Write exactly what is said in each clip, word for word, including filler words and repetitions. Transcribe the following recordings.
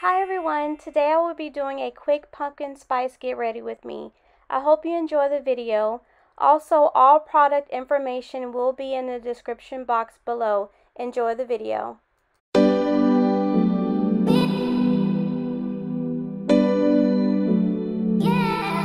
Hi everyone, today I will be doing a quick pumpkin spice get ready with me. I hope you enjoy the video. Also, all product information will be in the description box below. Enjoy the video. Yeah.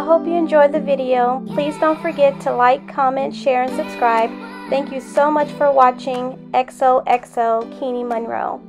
I hope you enjoyed the video. Please don't forget to like, comment, share, and subscribe. Thank you so much for watching. X O X O, KiNi Monroe.